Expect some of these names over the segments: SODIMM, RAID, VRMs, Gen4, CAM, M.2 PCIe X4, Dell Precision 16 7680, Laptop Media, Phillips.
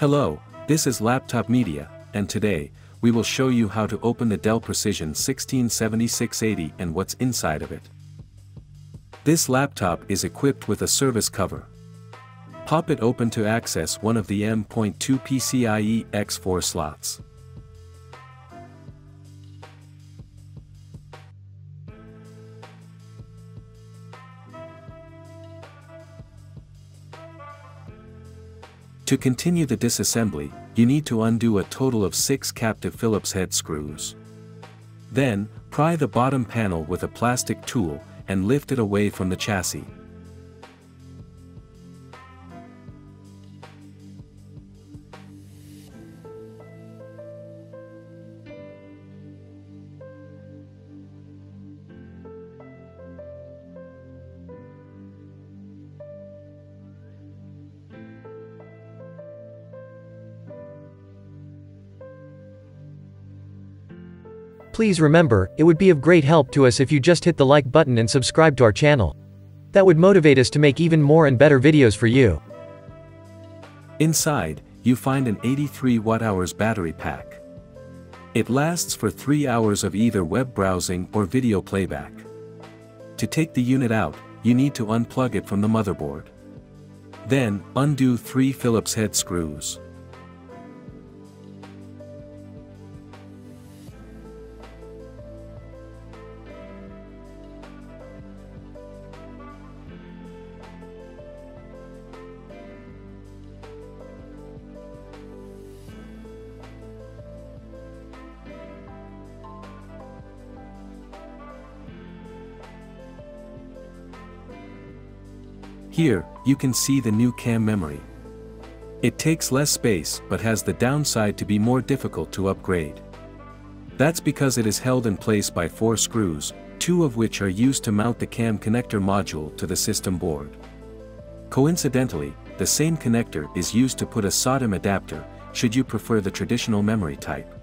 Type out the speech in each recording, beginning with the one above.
Hello, this is Laptop Media, and today, we will show you how to open the Dell Precision 16 7680 and what's inside of it. This laptop is equipped with a service cover. Pop it open to access one of the M.2 PCIe X4 slots. To continue the disassembly, you need to undo a total of 6 captive Phillips head screws. Then, pry the bottom panel with a plastic tool and lift it away from the chassis. Please remember, it would be of great help to us if you just hit the like button and subscribe to our channel. That would motivate us to make even more and better videos for you. Inside, you find an 83 Wh battery pack. It lasts for 3 hours of either web browsing or video playback. To take the unit out, you need to unplug it from the motherboard. Then, undo 3 Phillips head screws. Here, you can see the new CAM memory. It takes less space but has the downside to be more difficult to upgrade. That's because it is held in place by 4 screws, 2 of which are used to mount the CAM connector module to the system board. Coincidentally, the same connector is used to put a SODIMM adapter, should you prefer the traditional memory type.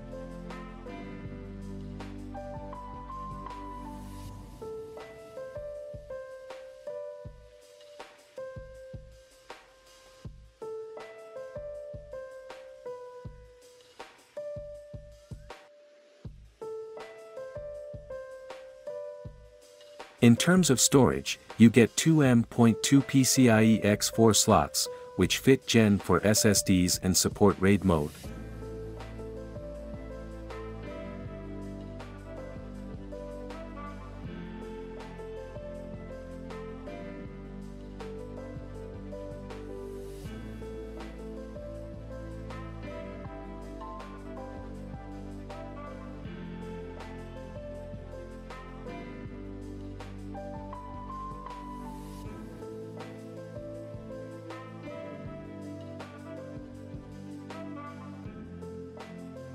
In terms of storage, you get 2 M.2 PCIe X4 slots, which fit Gen4 SSDs and support RAID mode.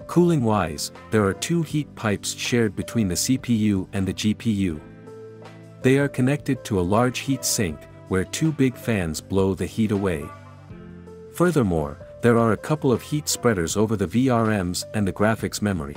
Cooling-wise, there are 2 heat pipes shared between the CPU and the GPU. They are connected to a large heat sink, where 2 big fans blow the heat away. Furthermore, there are a couple of heat spreaders over the VRMs and the graphics memory.